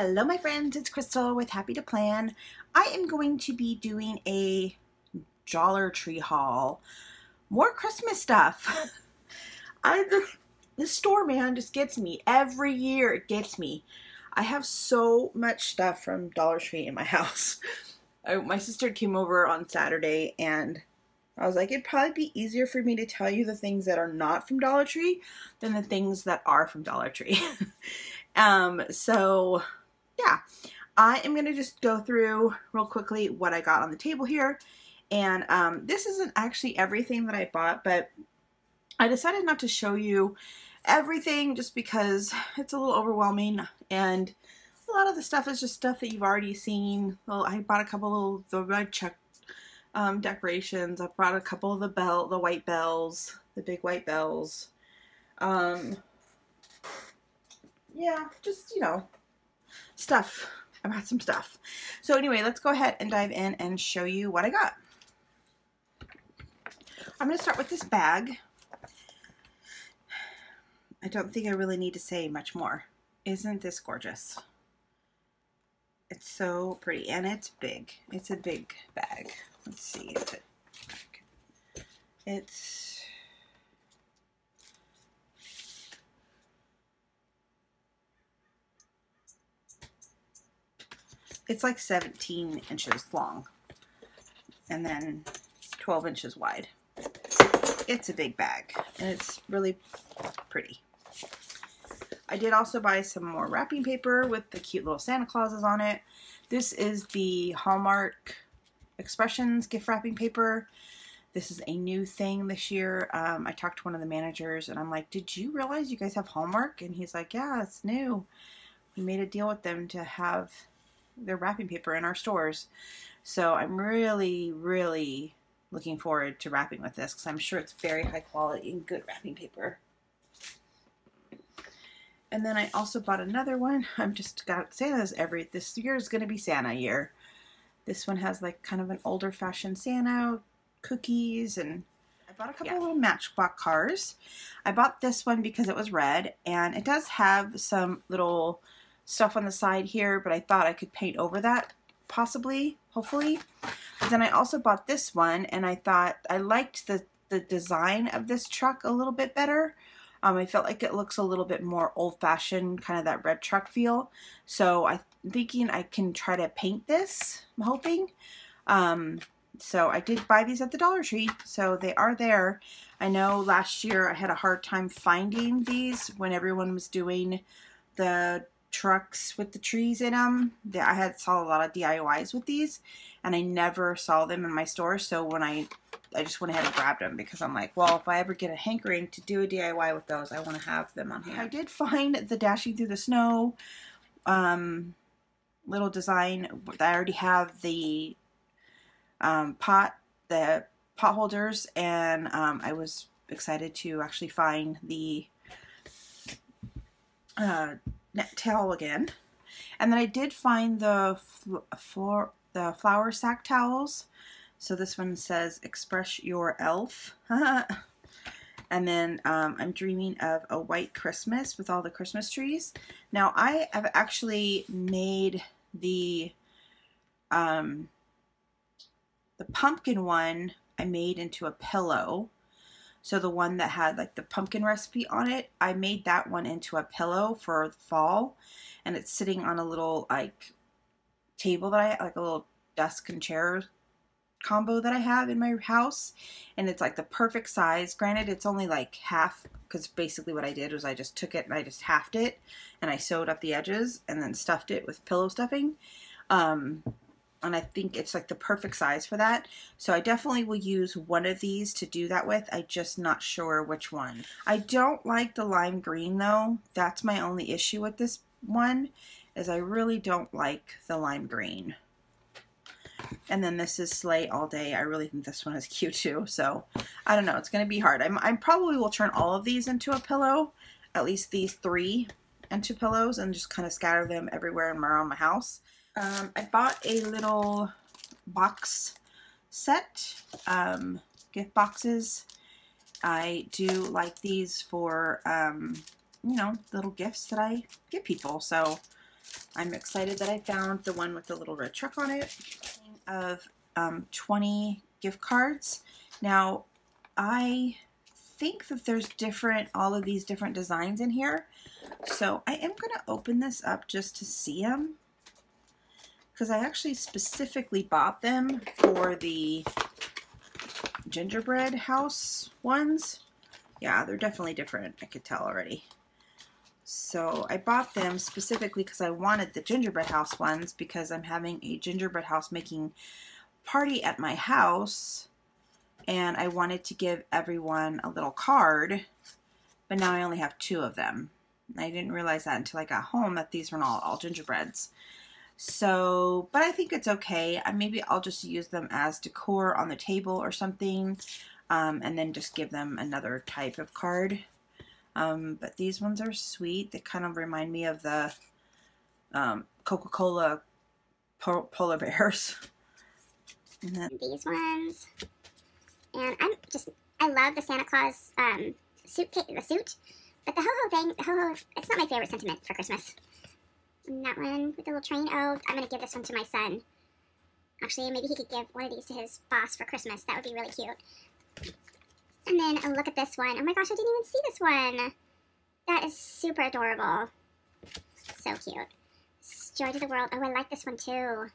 Hello my friends, it's Crystal with Happy to Plan. I am going to be doing a Dollar Tree haul. More Christmas stuff. The store, man, just gets me. Every year it gets me. I have so much stuff from Dollar Tree in my house. My sister came over on Saturday and I was like, it'd probably be easier for me to tell you the things that are not from Dollar Tree than the things that are from Dollar Tree. So yeah, I am going to just go through real quickly what I got on the table here. And this isn't actually everything that I bought, but I decided not to show you everything just because it's a little overwhelming. And a lot of the stuff is just stuff that you've already seen. Well, I bought a couple of the red check decorations. I brought a couple of the white bells, the big white bells. Yeah, just, you know, stuff. I bought some stuff. So anyway, let's go ahead and dive in and show you what I got. I'm going to start with this bag. I don't think I really need to say much more. Isn't this gorgeous? It's so pretty and it's big. It's a big bag. Let's see. It's 17 inches long and then 12 inches wide. It's a big bag and it's really pretty. I did also buy some more wrapping paper with the cute little Santa Clauses on it. This is the Hallmark Expressions gift wrapping paper. This is a new thing this year. I talked to one of the managers and I'm like, did you realize you guys have Hallmark? And he's like, yeah, it's new. We made a deal with them to have their wrapping paper in our stores. So I'm really, really looking forward to wrapping with this because I'm sure it's very high quality and good wrapping paper. And then I also bought another one. I've just got Santa's every, this year is going to be Santa year. This one has like kind of an older fashioned Santa cookies, and I bought a couple of little matchbox cars. I bought this one because it was red and it does have some little stuff on the side here, but I thought I could paint over that possibly, hopefully. But then I also bought this one and I thought I liked the design of this truck a little bit better. I felt like it looks a little bit more old-fashioned, kind of that red truck feel. So I'm thinking I can try to paint this, I'm hoping. So I did buy these at the Dollar Tree, so they are there. I know last year I had a hard time finding these when everyone was doing the trucks with the trees in them. I saw a lot of DIYs with these, and I never saw them in my store, so when I just went ahead and grabbed them because I'm like, well, if I ever get a hankering to do a DIY with those, I want to have them on hand. I did find the Dashing Through the Snow little design. I already have the pot holders, and I was excited to actually find the net towel again. And then I did find the flower sack towels. So this one says, express your elf. And then I'm dreaming of a white Christmas with all the Christmas trees. Now I have actually made the pumpkin one I made into a pillow. So the one that had like the pumpkin recipe on it, I made that one into a pillow for fall. And it's sitting on a little like table that I, like a little desk and chair combo that I have in my house, and it's like the perfect size. Granted, it's only like half, because basically what I did was I just took it and I just halved it and I sewed up the edges and then stuffed it with pillow stuffing, and I think it's like the perfect size for that. So I definitely will use one of these to do that with. I'm just not sure which one. I don't like the lime green though. That's my only issue with this one, is I really don't like the lime green. And then this is Slay All Day. I really think this one is cute too. So I don't know. It's going to be hard. I probably will turn all of these into a pillow, at least these three into pillows, and just kind of scatter them everywhere around my house. I bought a little box set, gift boxes. I do like these for, you know, little gifts that I give people. So I'm excited that I found the one with the little red truck on it of 20 gift cards. Now, I think that there's all of these different designs in here. So I am going to open this up just to see them, because I actually specifically bought them for the gingerbread house ones. Yeah, they're definitely different. I could tell already. So I bought them specifically because I wanted the gingerbread house ones, because I'm having a gingerbread house making party at my house, and I wanted to give everyone a little card, but now I only have 2 of them. I didn't realize that until I got home, that these were not all gingerbreads. So, but I think it's okay. Maybe I'll just use them as decor on the table or something, and then just give them another type of card. But these ones are sweet. They kind of remind me of the Coca-Cola polar bears. And then these ones. And I love the Santa Claus suit. But the ho-ho thing, it's not my favorite sentiment for Christmas. And that one with the little train. Oh, I'm going to give this one to my son. Actually, maybe he could give one of these to his boss for Christmas. That would be really cute. And then a look at this one. Oh my gosh, I didn't even see this one. That is super adorable. So cute. Joy to the world. Oh, I like this one too.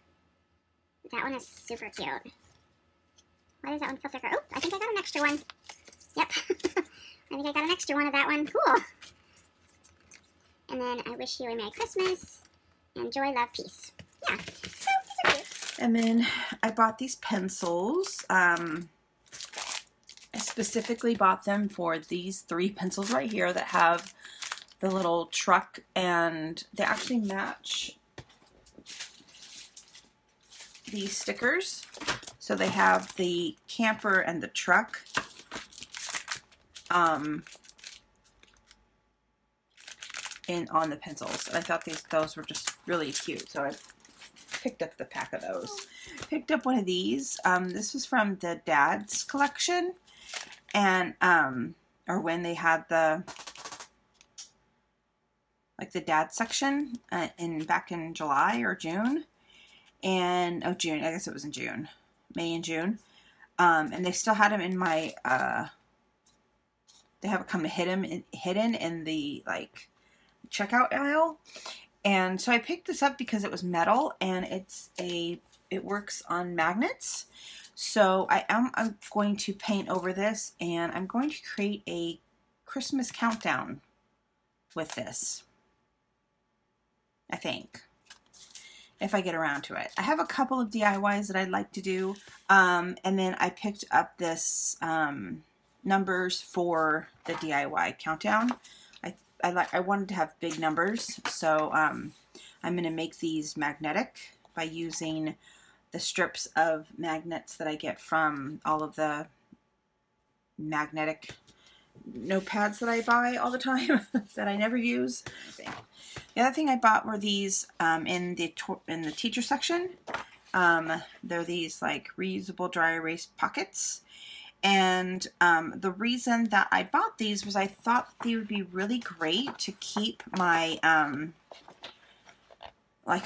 That one is super cute. Why does that one feel thicker? Oh, I think I got an extra one. Yep. I think I got an extra one of that one. Cool. And then I wish you a Merry Christmas, and joy, love, peace. Yeah, so these are cute. And then I bought these pencils. I specifically bought them for these 3 pencils right here that have the little truck, and they actually match these stickers. So they have the camper and the truck. In on the pencils, and I thought those were just really cute, so I picked up the pack of those. Picked up one of these. This was from the Dad's collection, and or when they had the Dad section back in July or June, and June, I guess it was in June, May and June, and they still had them in my. They have it come hidden in the checkout aisle, and so I picked this up because it was metal, and it works on magnets. So I'm going to paint over this, and I'm going to create a Christmas countdown with this, I think, if I get around to it. I have a couple of DIYs that I'd like to do, and then I picked up this numbers for the DIY countdown. I wanted to have big numbers, so I'm going to make these magnetic by using the strips of magnets that I get from all of the magnetic notepads that I buy all the time that I never use. The other thing I bought were these in the teacher section. They're these reusable dry erase pockets. And the reason that I bought these was I thought they would be really great to keep my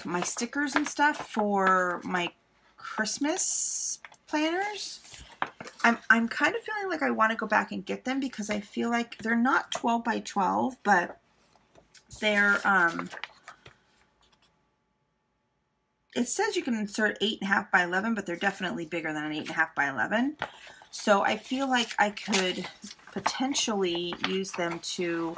my stickers and stuff for my Christmas planners. I'm kind of feeling like I want to go back and get them, because I feel like they're not 12 by 12, but they're it says you can insert 8.5 by 11, but they're definitely bigger than an 8.5 by 11. So I feel like I could potentially use them to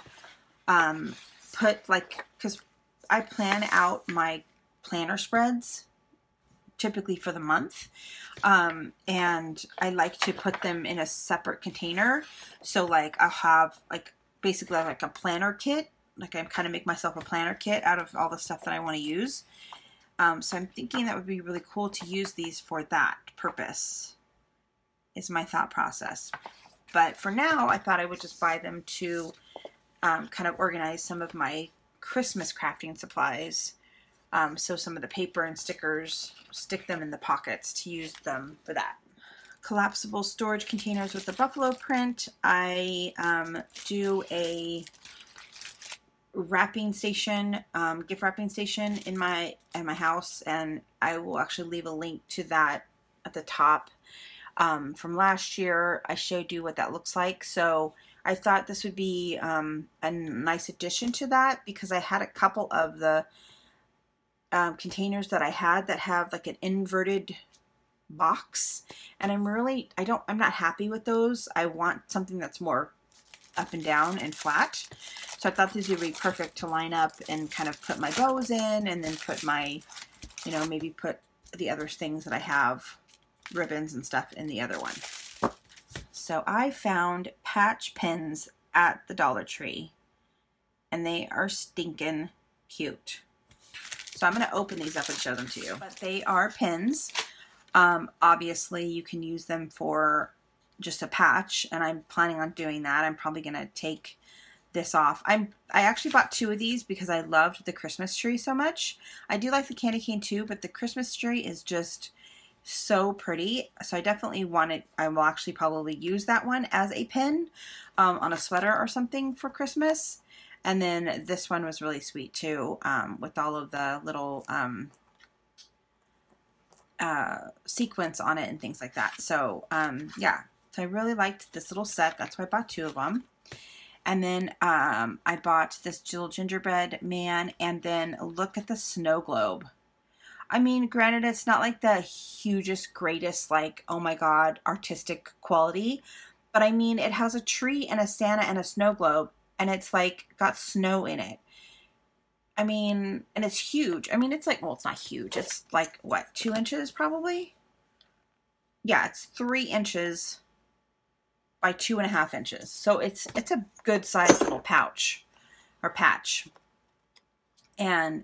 put, because I plan out my planner spreads typically for the month, and I like to put them in a separate container. So I'll have basically a planner kit. I kind of make myself a planner kit out of all the stuff that I want to use. So I'm thinking that would be really cool to use these for that purpose. Is my thought process. But for now, I thought I would just buy them to kind of organize some of my Christmas crafting supplies. So some of the paper and stickers, stick them in the pockets to use them for that. Collapsible storage containers with the buffalo print. I do a wrapping station, gift wrapping station in my house, and I will actually leave a link to that at the top. From last year, I showed you what that looks like. So I thought this would be a nice addition to that, because I had a couple of the containers that I had that have like an inverted box, and I'm not happy with those. I want something that's more up and down and flat. So I thought these would be perfect to line up and kind of put my bows in, and then put my, you know, maybe put the other things that I have, ribbons and stuff, in the other one. So I found patch pins at the Dollar Tree, and they are stinking cute. So I'm going to open these up and show them to you. But they are pins. Obviously you can use them for just a patch, and I'm planning on doing that. I'm probably going to take this off. I actually bought two of these because I loved the Christmas tree so much. I do like the candy cane too, but the Christmas tree is just so pretty. So I definitely want it. I will actually probably use that one as a pin on a sweater or something for Christmas. And then this one was really sweet too, with all of the little sequence on it and things like that. So yeah, so I really liked this little set. That's why I bought two of them. And then I bought this little gingerbread man, and then look at the snow globe. I mean, granted, it's not like the hugest, greatest, like, oh my God, artistic quality, but I mean, it has a tree and a Santa and a snow globe, and it's like got snow in it. I mean, and it's huge. I mean, it's like, well, it's not huge. It's like, what, 2 inches probably? Yeah, it's 3 inches by 2.5 inches. So it's a good sized little pouch or patch. And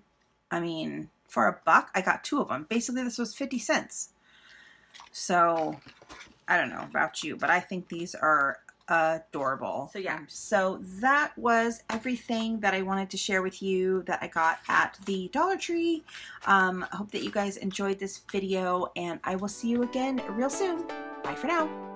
I mean, for $1, I got two of them. Basically, this was 50 cents. So I don't know about you, but I think these are adorable. So yeah, so that was everything that I wanted to share with you that I got at the Dollar Tree. I hope that you guys enjoyed this video, and I will see you again real soon. Bye for now.